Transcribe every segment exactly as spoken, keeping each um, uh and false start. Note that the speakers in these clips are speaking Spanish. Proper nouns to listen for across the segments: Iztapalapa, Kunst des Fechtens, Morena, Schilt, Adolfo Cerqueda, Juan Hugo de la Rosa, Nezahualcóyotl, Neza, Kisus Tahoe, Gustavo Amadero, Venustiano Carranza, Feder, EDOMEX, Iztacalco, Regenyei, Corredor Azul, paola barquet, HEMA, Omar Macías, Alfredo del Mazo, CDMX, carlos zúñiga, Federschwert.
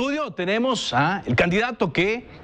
estudio tenemos al candidato que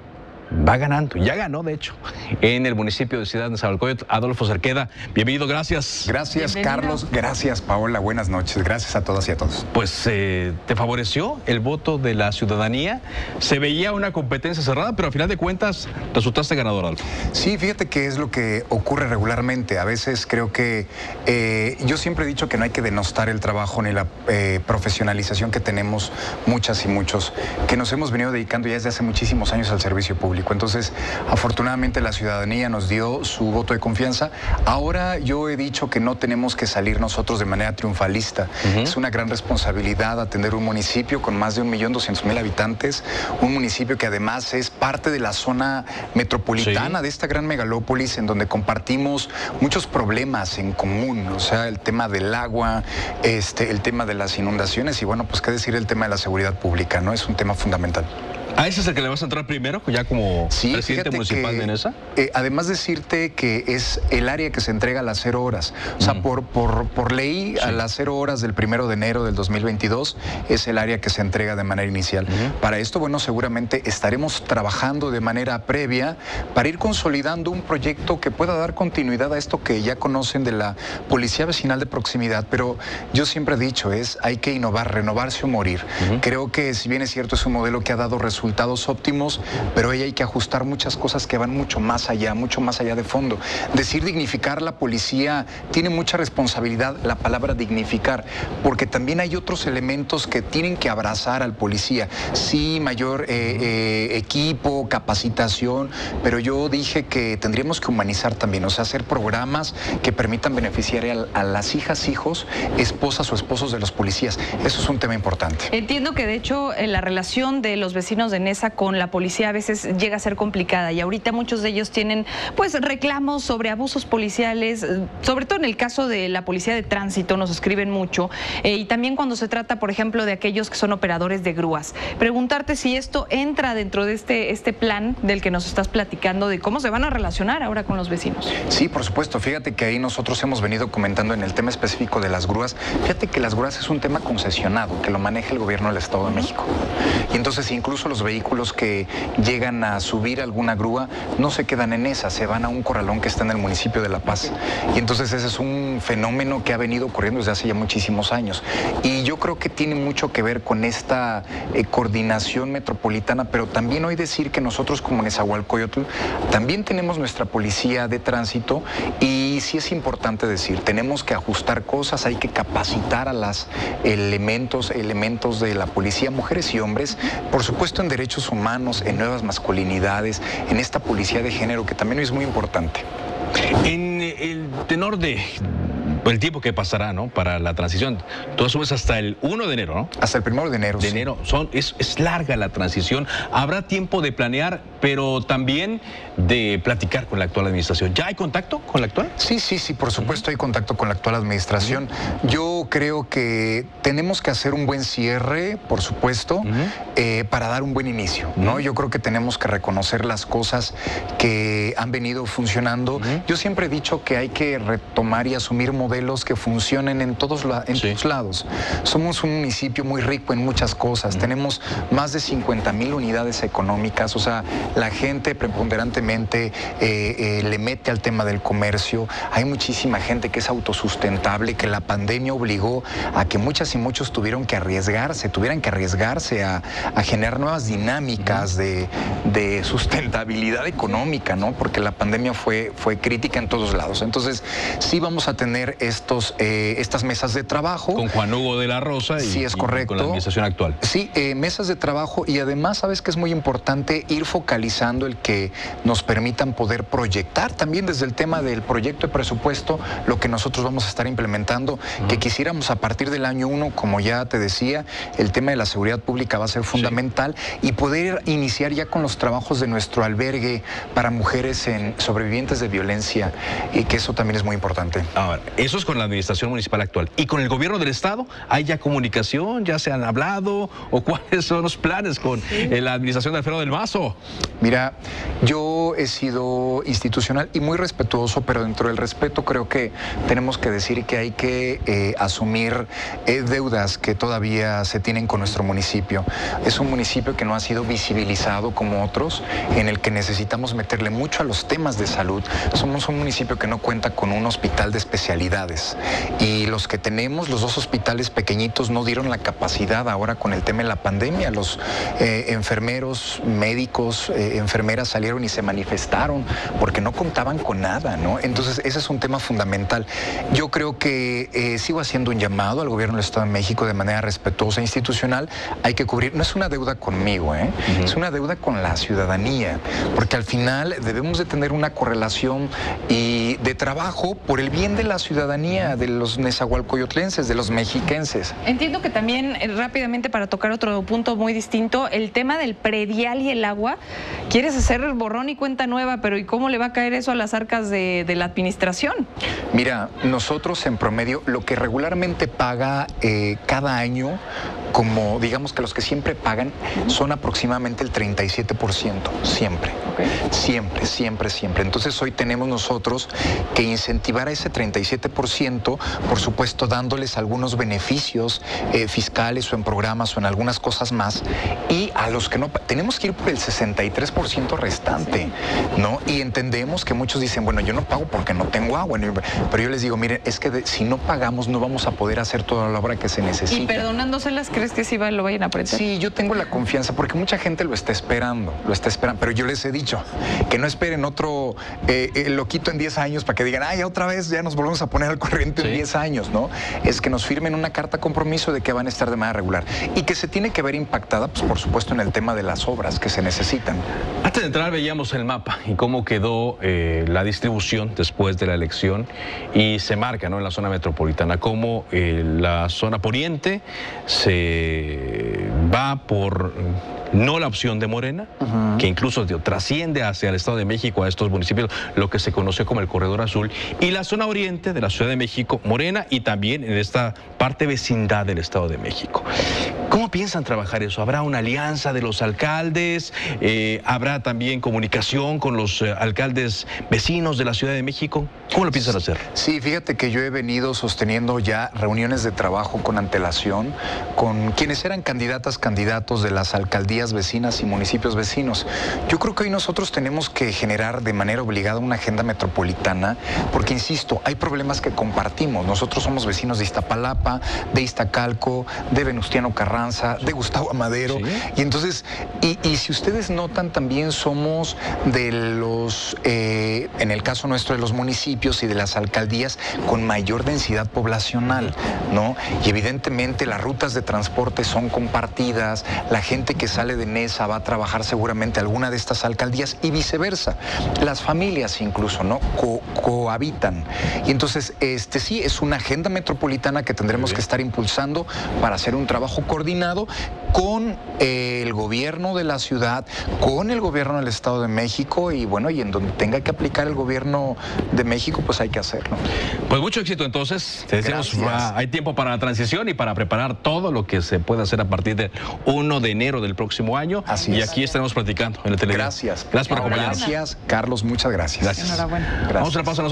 va ganando, ya ganó de hecho, en el municipio de Ciudad Nezahualcóyotl, Adolfo Cerqueda. Bienvenido, gracias. Gracias, bienvenido. Carlos, gracias, Paola, buenas noches, gracias a todas y a todos. Pues eh, te favoreció el voto de la ciudadanía, se veía una competencia cerrada, pero al final de cuentas resultaste ganador, Adolfo. Sí, fíjate que es lo que ocurre regularmente, a veces creo que, eh, yo siempre he dicho que no hay que denostar el trabajo ni la eh, profesionalización que tenemos muchas y muchos, que nos hemos venido dedicando ya desde hace muchísimos años al servicio público. Entonces, afortunadamente la ciudadanía nos dio su voto de confianza. Ahora yo he dicho que no tenemos que salir nosotros de manera triunfalista. Uh-huh. Es una gran responsabilidad atender un municipio con más de un millón doscientos mil habitantes, un municipio que además es parte de la zona metropolitana, sí, de esta gran megalópolis, en donde compartimos muchos problemas en común, o sea, el tema del agua, este, el tema de las inundaciones y bueno, pues qué decir, el tema de la seguridad pública, ¿no? Es un tema fundamental. ¿A ese es el que le vas a entrar primero, ya como sí, presidente municipal que, de Neza? Eh, además decirte que es el área que se entrega a las cero horas. O sea, mm. por, por, por ley, sí, a las cero horas del primero de enero del dos mil veintidós es el área que se entrega de manera inicial. Mm. Para esto, bueno, seguramente estaremos trabajando de manera previa para ir consolidando un proyecto que pueda dar continuidad a esto que ya conocen de la policía vecinal de proximidad. Pero yo siempre he dicho, es hay que innovar, renovarse o morir. Mm. Creo que, si bien es cierto, es un modelo que ha dado resultados resultados óptimos, pero ahí hay que ajustar muchas cosas que van mucho más allá, mucho más allá de fondo. Decir dignificar la policía tiene mucha responsabilidad, la palabra dignificar, porque también hay otros elementos que tienen que abrazar al policía. Sí, mayor eh, eh, equipo, capacitación, pero yo dije que tendríamos que humanizar también, o sea, hacer programas que permitan beneficiar a, a las hijas, hijos, esposas o esposos de los policías. Eso es un tema importante. Entiendo que de hecho en la relación de los vecinos de Neza con la policía a veces llega a ser complicada y ahorita muchos de ellos tienen pues reclamos sobre abusos policiales, sobre todo en el caso de la policía de tránsito, nos escriben mucho, eh, y también cuando se trata, por ejemplo, de aquellos que son operadores de grúas. Preguntarte si esto entra dentro de este, este plan del que nos estás platicando de cómo se van a relacionar ahora con los vecinos. Sí, por supuesto, fíjate que ahí nosotros hemos venido comentando en el tema específico de las grúas, fíjate que las grúas es un tema concesionado, que lo maneja el gobierno del Estado de México, y entonces incluso los vehículos que llegan a subir alguna grúa no se quedan en esa, se van a un corralón que está en el municipio de La Paz. Y entonces ese es un fenómeno que ha venido ocurriendo desde hace ya muchísimos años. Y yo creo que tiene mucho que ver con esta eh, coordinación metropolitana, pero también hoy decir que nosotros como Nezahualcóyotl también tenemos nuestra policía de tránsito y sí es importante decir, tenemos que ajustar cosas, hay que capacitar a las elementos, elementos de la policía, mujeres y hombres, por supuesto, en derechos humanos, en nuevas masculinidades, en esta policía de género que también es muy importante. En el tenor de el tiempo que pasará, ¿no?, para la transición, tú asumes hasta el primero de enero, ¿no? Hasta el primero de enero. De sí. enero. Son, es, es larga la transición. Habrá tiempo de planear, pero también de platicar con la actual administración. ¿Ya hay contacto con la actual? Sí, sí, sí, por supuesto, uh-huh, hay contacto con la actual administración. Uh-huh. Yo creo que tenemos que hacer un buen cierre, por supuesto, uh-huh, eh, para dar un buen inicio, uh-huh, ¿no? Yo creo que tenemos que reconocer las cosas que han venido funcionando. Uh-huh. Yo siempre he dicho que hay que retomar y asumir modelos que funcionen en todos, la, en sí. todos lados. Somos un municipio muy rico en muchas cosas, mm. tenemos más de cincuenta mil unidades económicas, o sea, la gente preponderantemente eh, eh, le mete al tema del comercio, hay muchísima gente que es autosustentable, que la pandemia obligó a que muchas y muchos tuvieron que arriesgarse, tuvieran que arriesgarse a, a generar nuevas dinámicas mm. de, de sustentabilidad económica, ¿no? Porque la pandemia fue, fue crítica en todos lados. Entonces, sí vamos a tener Estos, eh, estas mesas de trabajo. Con Juan Hugo de la Rosa y, sí, es correcto. Y con la administración actual. Sí, eh, mesas de trabajo y además sabes que es muy importante ir focalizando el que nos permitan poder proyectar también desde el tema del proyecto de presupuesto lo que nosotros vamos a estar implementando, uh-huh, que quisiéramos a partir del año uno, como ya te decía, el tema de la seguridad pública va a ser fundamental, sí, y poder iniciar ya con los trabajos de nuestro albergue para mujeres en sobrevivientes de violencia y que eso también es muy importante. Ahora, eso es con la administración municipal actual. ¿Y con el gobierno del Estado hay ya comunicación? ¿Ya se han hablado? ¿O cuáles son los planes con sí. la administración de Alfredo del Mazo? Mira, yo he sido institucional y muy respetuoso, pero dentro del respeto creo que tenemos que decir que hay que eh, asumir asumir eh, deudas que todavía se tienen con nuestro municipio. Es un municipio que no ha sido visibilizado como otros, en el que necesitamos meterle mucho a los temas de salud. Somos un municipio que no cuenta con un hospital de especialidades y los que tenemos, los dos hospitales pequeñitos, no dieron la capacidad ahora con el tema de la pandemia. Los eh, enfermeros, médicos, eh, enfermeras salieron y se manifestaron porque no contaban con nada, ¿no? Entonces ese es un tema fundamental. Yo creo que eh, sigo haciendo un llamado al gobierno del Estado de México de manera respetuosa e institucional. Hay que cubrir, no es una deuda conmigo, ¿eh? Uh-huh. Es una deuda con la ciudadanía, porque al final debemos de tener una correlación y de trabajo por el bien de la ciudadanía, de los nezahualcóyotlenses, de los mexiquenses. Entiendo que también, rápidamente, para tocar otro punto muy distinto, el tema del predial y el agua. Quieres hacer borrón y cuenta nueva, pero ¿y cómo le va a caer eso a las arcas de, de la administración? Mira, nosotros en promedio, lo que regularmente paga eh, cada año, como digamos que los que siempre pagan, son aproximadamente el treinta y siete por ciento, siempre. Okay. Siempre, siempre, siempre. Entonces hoy tenemos nosotros que incentivar a ese treinta y siete por ciento, por supuesto dándoles algunos beneficios eh, fiscales o en programas o en algunas cosas más, y a los que no, tenemos que ir por el sesenta y tres por ciento restante, ¿no? Y entendemos que muchos dicen, bueno, yo no pago porque no tengo agua, pero yo les digo, miren, es que de, si no pagamos no vamos a poder hacer toda la obra que se necesita. ¿Y perdonándoselas, crees que sí va, lo vayan a aprender? Sí, yo tengo la confianza, porque mucha gente lo está esperando, lo está esperando, pero yo les he dicho que no esperen otro eh, eh, loquito en diez años para que digan, ay, otra vez ya nos volvemos a poner al corriente, sí, en diez años, ¿no? Es que nos firmen una carta compromiso de que van a estar de manera regular y que se tiene que ver impactada, pues por supuesto, en el tema de las obras que se necesitan. Antes de entrar veíamos el mapa y cómo quedó eh, la distribución después de la elección, y se marca, ¿no?, en la zona metropolitana cómo eh, la zona poniente se va por no la opción de Morena, uh-huh, que incluso trasciende hacia el Estado de México, a estos municipios, lo que se conoció como el Corredor Azul, y la zona oriente de la Ciudad de México, Morena, y también en esta parte vecindad del Estado de México. ¿Cómo piensan trabajar eso? ¿Habrá una alianza de los alcaldes? Eh, ¿Habrá también comunicación con los eh, alcaldes vecinos de la Ciudad de México? ¿Cómo lo piensan hacer? Sí, fíjate que yo he venido sosteniendo ya reuniones de trabajo con antelación con quienes eran candidatas, candidatos de las alcaldías vecinas y municipios vecinos. Yo creo que hoy nosotros tenemos que generar de manera obligada una agenda metropolitana, porque insisto, hay problemas que compartimos. Nosotros somos vecinos de Iztapalapa, de Iztacalco, de Venustiano Carranza, de Gustavo Amadero, ¿sí? Y entonces, y, y si ustedes notan, también somos de los, eh, en el caso nuestro, de los municipios y de las alcaldías con mayor densidad poblacional, ¿no? Y evidentemente las rutas de transporte son compartidas, la gente que sale de Neza va a trabajar seguramente alguna de estas alcaldías y viceversa. Las familias incluso, ¿no?, Co cohabitan. Y entonces, este sí, es una agenda metropolitana que tendremos que estar impulsando para hacer un trabajo coordinado con eh, el gobierno de la ciudad, con el gobierno del Estado de México, y bueno, y en donde tenga que aplicar el gobierno de México, pues hay que hacerlo. Pues mucho éxito entonces. Te decimos, ah, hay tiempo para la transición y para preparar todo lo que se puede hacer a partir del primero de enero del próximo año. Así es. Y aquí estaremos platicando en la televisión. Gracias. Gracias por acompañarnos. Gracias, Carlos, muchas gracias. Gracias. Enhorabuena. Gracias. Vamos a la pausa.